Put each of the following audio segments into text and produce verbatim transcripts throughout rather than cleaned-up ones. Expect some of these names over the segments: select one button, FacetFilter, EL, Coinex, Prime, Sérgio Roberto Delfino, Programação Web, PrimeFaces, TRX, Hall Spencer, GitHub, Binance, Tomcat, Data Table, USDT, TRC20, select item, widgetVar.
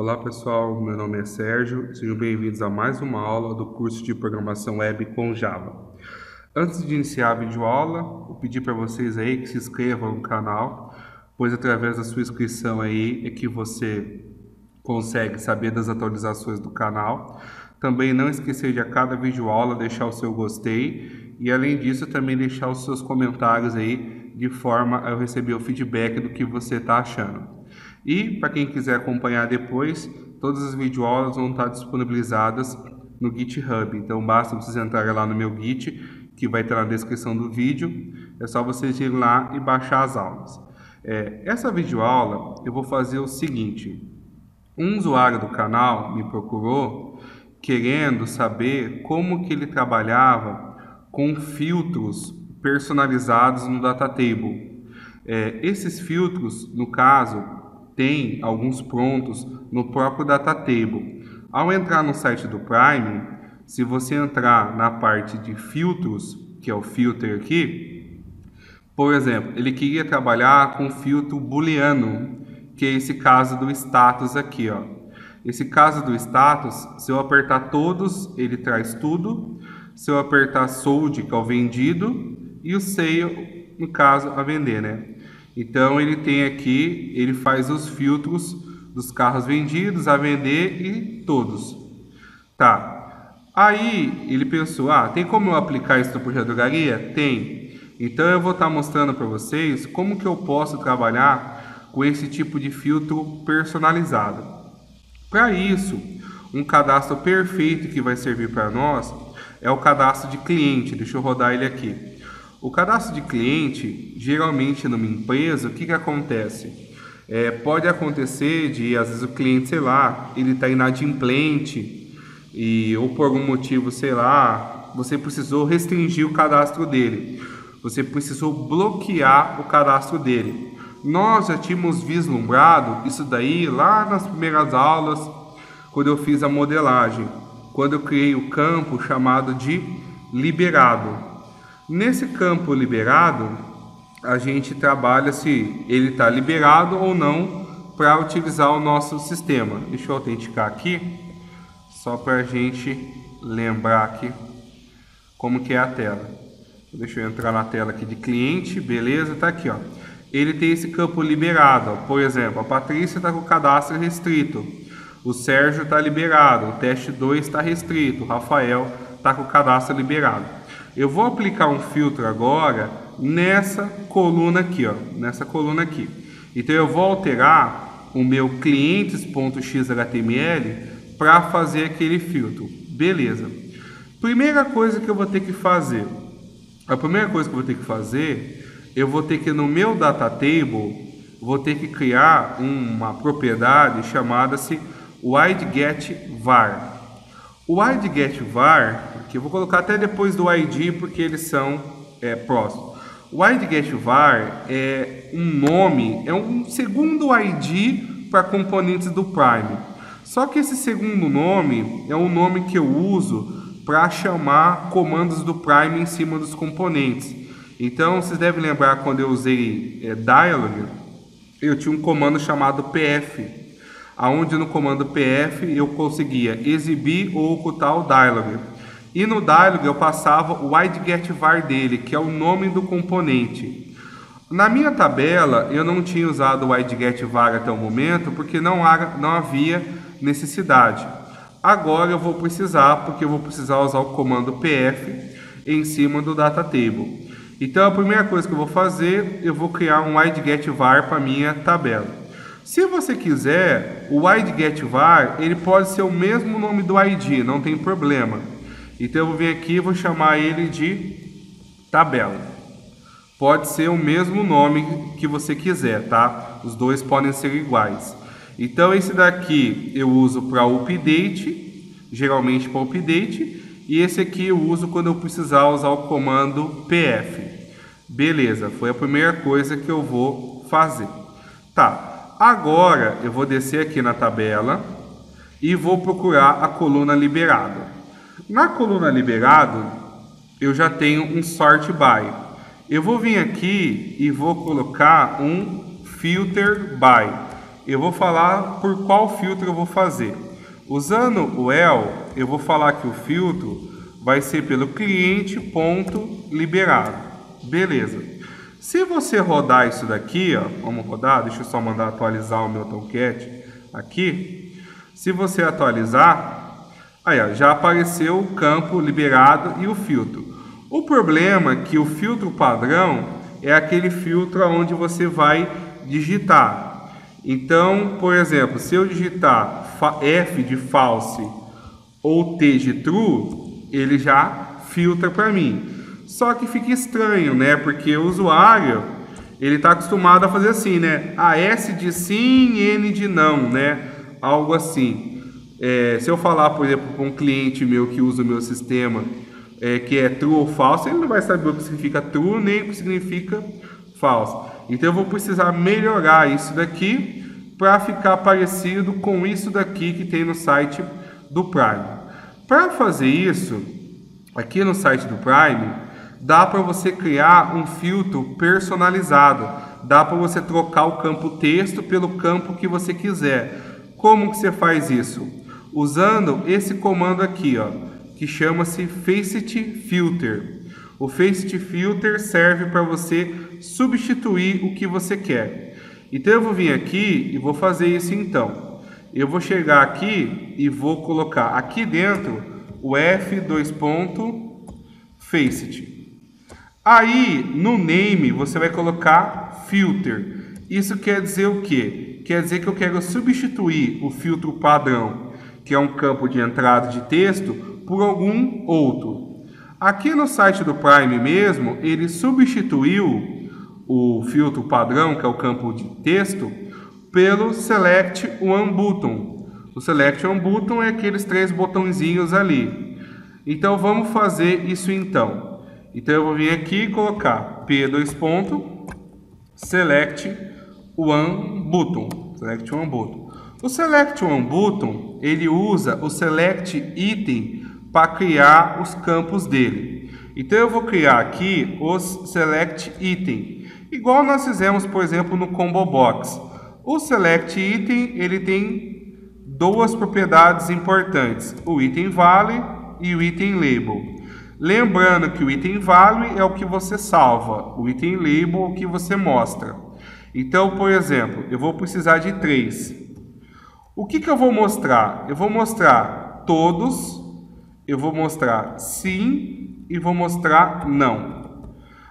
Olá pessoal, meu nome é Sérgio, sejam bem-vindos a mais uma aula do curso de Programação Web com Java. Antes de iniciar a videoaula, vou pedir para vocês aí que se inscrevam no canal, pois através da sua inscrição aí é que você consegue saber das atualizações do canal. Também não esquecer de a cada videoaula deixar o seu gostei e além disso também deixar os seus comentários aí de forma a eu receber o feedback do que você está achando. E, para quem quiser acompanhar depois, todas as videoaulas vão estar disponibilizadas no GitHub. Então, basta vocês entrarem lá no meu Git, que vai estar na descrição do vídeo. É só vocês irem lá e baixar as aulas. É, essa videoaula, eu vou fazer o seguinte. Um usuário do canal me procurou, querendo saber como que ele trabalhava com filtros personalizados no Data Table. É, esses filtros, no caso, tem alguns prontos no próprio Data Table. Ao entrar no site do Prime, se você entrar na parte de filtros, que é o filter aqui, por exemplo, ele queria trabalhar com filtro booleano, que é esse caso do status aqui, ó. Esse caso do status, se eu apertar todos, ele traz tudo. Se eu apertar sold, que é o vendido, e o sale, no caso, a vender, né? Então ele tem aqui, ele faz os filtros dos carros vendidos, a vender e todos. Tá. Aí ele pensou, ah, tem como eu aplicar isso no projeto de drogaria? Tem. Então eu vou estar mostrando para vocês como que eu posso trabalhar com esse tipo de filtro personalizado. Para isso, um cadastro perfeito que vai servir para nós é o cadastro de cliente. Deixa eu rodar ele aqui. O cadastro de cliente, geralmente numa empresa, o que que acontece? É, pode acontecer de, às vezes, o cliente, sei lá, ele está inadimplente e, ou por algum motivo, sei lá, você precisou restringir o cadastro dele. Você precisou bloquear o cadastro dele. Nós já tínhamos vislumbrado isso daí lá nas primeiras aulas, quando eu fiz a modelagem, quando eu criei o campo chamado de liberado. Nesse campo liberado, a gente trabalha se ele está liberado ou não para utilizar o nosso sistema. Deixa eu autenticar aqui, só para a gente lembrar aqui como que é a tela. Deixa eu entrar na tela aqui de cliente, beleza, está aqui, ó. Ele tem esse campo liberado, ó. Por exemplo, a Patrícia está com o cadastro restrito, o Sérgio está liberado, o teste dois está restrito, o Rafael está com o cadastro liberado. Eu vou aplicar um filtro agora nessa coluna aqui, ó, nessa coluna aqui. Então eu vou alterar o meu clientes.xhtml para fazer aquele filtro. Beleza. Primeira coisa que eu vou ter que fazer, a primeira coisa que eu vou ter que fazer, eu vou ter que no meu Data Table, vou ter que criar uma propriedade chamada-se widgetVar. O widgetVar, que eu vou colocar até depois do I D porque eles são é, próximos. O widgetVar é um nome, é um segundo I D para componentes do Prime. Só que esse segundo nome é um nome que eu uso para chamar comandos do Prime em cima dos componentes. Então vocês devem lembrar quando eu usei é, dialog, eu tinha um comando chamado P F. Onde no comando P F eu conseguia exibir ou ocultar o dialog. E no dialog eu passava o widgetVar dele, que é o nome do componente. Na minha tabela eu não tinha usado o widgetVar até o momento, porque não, há, não havia necessidade. Agora eu vou precisar, porque eu vou precisar usar o comando P F em cima do Data Table. Então a primeira coisa que eu vou fazer, eu vou criar um widgetVar para a minha tabela. Se você quiser, o widgetVar, ele pode ser o mesmo nome do I D, não tem problema. Então eu vou vir aqui e vou chamar ele de tabela. Pode ser o mesmo nome que você quiser, tá? Os dois podem ser iguais. Então esse daqui eu uso para update, geralmente para update, e esse aqui eu uso quando eu precisar usar o comando P F. Beleza, foi a primeira coisa que eu vou fazer. Tá. Agora eu vou descer aqui na tabela e vou procurar a coluna liberado. Na coluna liberado eu já tenho um sort by. Eu vou vir aqui e vou colocar um filter by. eu vou falar por qual filtro eu vou fazer. Usando o E L, eu vou falar que o filtro vai ser pelo cliente ponto liberado. Beleza. Se você rodar isso daqui, ó, vamos rodar, deixa eu só mandar atualizar o meu Tomcat aqui. Se você atualizar, aí ó, já apareceu o campo liberado e o filtro. O problema é que o filtro padrão é aquele filtro onde você vai digitar. Então, por exemplo, se eu digitar F de false ou T de true, ele já filtra para mim. Só que fica estranho, né? Porque o usuário, ele está acostumado a fazer assim, né? A S de sim, N de não, né? Algo assim. É, se eu falar, por exemplo, para um cliente meu que usa o meu sistema, É, que é true ou falso, ele não vai saber o que significa true nem o que significa falso. Então eu vou precisar melhorar isso daqui para ficar parecido com isso daqui que tem no site do Prime. Para fazer isso, aqui no site do Prime, dá para você criar um filtro personalizado. Dá para você trocar o campo texto pelo campo que você quiser. Como que você faz isso? Usando esse comando aqui, ó, que chama-se FacetFilter. O FacetFilter serve para você substituir o que você quer. Então eu vou vir aqui e vou fazer isso então. Eu vou chegar aqui e vou colocar aqui dentro o F dois ponto Facet. Aí no name você vai colocar filter. Isso quer dizer o quê? Quer dizer que eu quero substituir o filtro padrão, que é um campo de entrada de texto, por algum outro. Aqui no site do Prime mesmo, ele substituiu o filtro padrão, que é o campo de texto, pelo select one button. O select one button é aqueles três botõezinhos ali. Então vamos fazer isso então. Então eu vou vir aqui e colocar P dois ponto select one button, select one button. O select one button, ele usa o select item para criar os campos dele. Então eu vou criar aqui os select item, igual nós fizemos, por exemplo, no combo box. O select item, ele tem duas propriedades importantes: o item value e o item label. Lembrando que o item value é o que você salva, o item label é o que você mostra. Então, por exemplo, eu vou precisar de três. O que que eu vou mostrar? Eu vou mostrar todos, eu vou mostrar sim e vou mostrar não.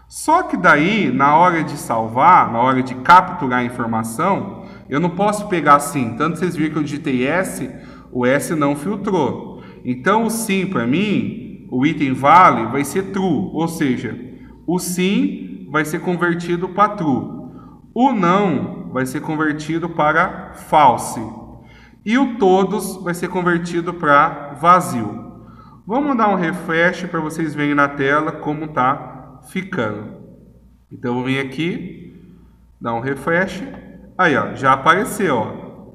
Só que daí, na hora de salvar, na hora de capturar a informação, eu não posso pegar sim. Tanto vocês viram que eu digitei S, o S não filtrou. Então o sim para mim, o item value vai ser true, ou seja, o sim vai ser convertido para true. O não vai ser convertido para false. E o todos vai ser convertido para vazio. Vamos dar um refresh para vocês verem na tela como tá ficando. Então eu vou vir aqui, dar um refresh. Aí ó, já apareceu, ó,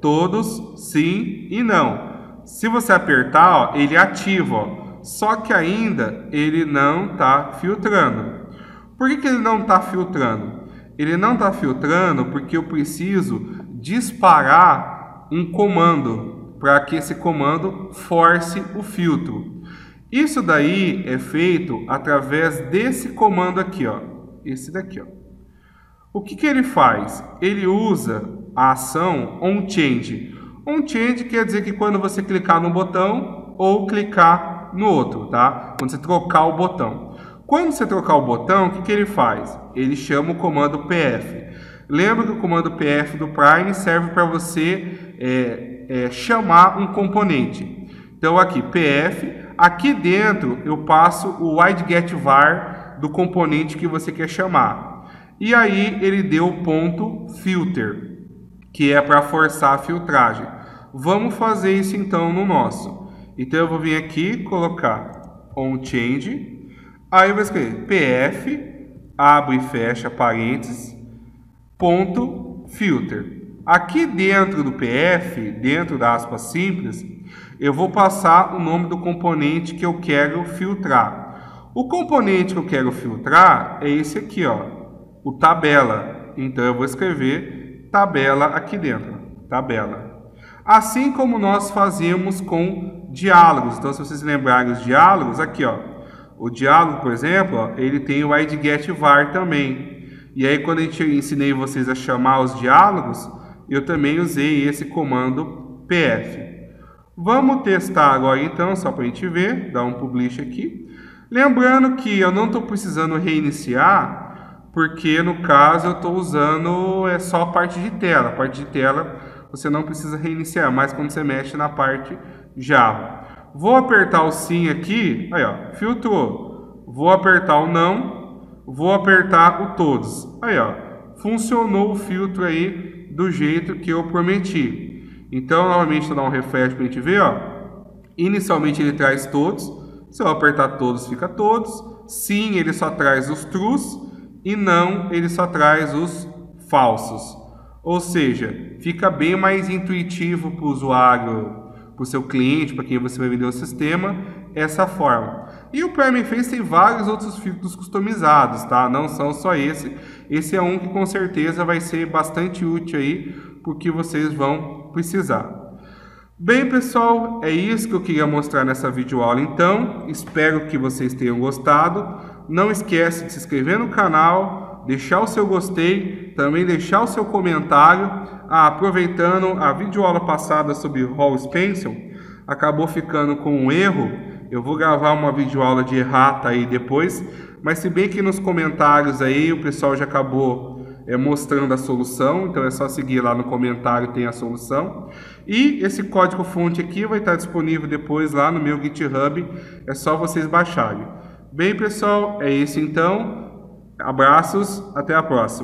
todos, sim e não. Se você apertar, ó, ele ativa, ó. Só que ainda ele não tá filtrando. Por que que ele não tá filtrando? Ele não tá filtrando porque eu preciso disparar um comando para que esse comando force o filtro. Isso daí é feito através desse comando aqui, ó, esse daqui, ó. O que que ele faz? Ele usa a ação onChange. OnChange quer dizer que quando você clicar no botão ou clicar no outro, tá? Quando você trocar o botão. Quando você trocar o botão, o que que ele faz? Ele chama o comando P F. Lembra que o comando P F do Prime serve para você é, é, chamar um componente. Então aqui, P F. Aqui dentro eu passo o widgetVar do componente que você quer chamar. E aí ele deu o ponto filter, que é para forçar a filtragem. Vamos fazer isso então no nosso. Então eu vou vir aqui, colocar onChange. Aí eu vou escrever P F, abre e fecha parênteses, ponto filter. Aqui dentro do P F, dentro da aspa simples, eu vou passar o nome do componente que eu quero filtrar. O componente que eu quero filtrar é esse aqui, ó, o tabela. Então eu vou escrever tabela aqui dentro, tabela. Assim como nós fazíamos com diálogos. Então, se vocês lembrarem os diálogos, aqui, ó, o diálogo, por exemplo, ó, ele tem o widgetVar também. E aí, quando eu ensinei vocês a chamar os diálogos, eu também usei esse comando pf. Vamos testar agora, então, só para a gente ver. Dá um publish aqui. Lembrando que eu não estou precisando reiniciar, porque, no caso, eu estou usando é só a parte de tela. A parte de tela... você não precisa reiniciar, mas quando você mexe na parte Java. Vou apertar o sim aqui, aí ó, filtrou. Vou apertar o não, vou apertar o todos. Aí ó, funcionou o filtro aí do jeito que eu prometi. Então, novamente, vou dar um refresh para a gente ver, ó. Inicialmente ele traz todos. Se eu apertar todos, fica todos. Sim, ele só traz os trues e não, ele só traz os falsos. Ou seja, fica bem mais intuitivo para o usuário, para o seu cliente, para quem você vai vender o sistema, essa forma. E o PrimeFaces tem vários outros filtros customizados, tá? Não são só esse. Esse é um que com certeza vai ser bastante útil aí, porque vocês vão precisar. Bem, pessoal, é isso que eu queria mostrar nessa videoaula, então. Espero que vocês tenham gostado. Não esquece de se inscrever no canal, deixar o seu gostei, também deixar o seu comentário. Ah, aproveitando, a videoaula passada sobre Hall Spencer acabou ficando com um erro. Eu vou gravar uma videoaula de errata aí depois, mas se bem que nos comentários aí o pessoal já acabou é, mostrando a solução, então é só seguir lá no comentário, tem a solução. E esse código fonte aqui vai estar disponível depois lá no meu GitHub, é só vocês baixarem. Bem, pessoal, é isso então. Abraços, até a próxima.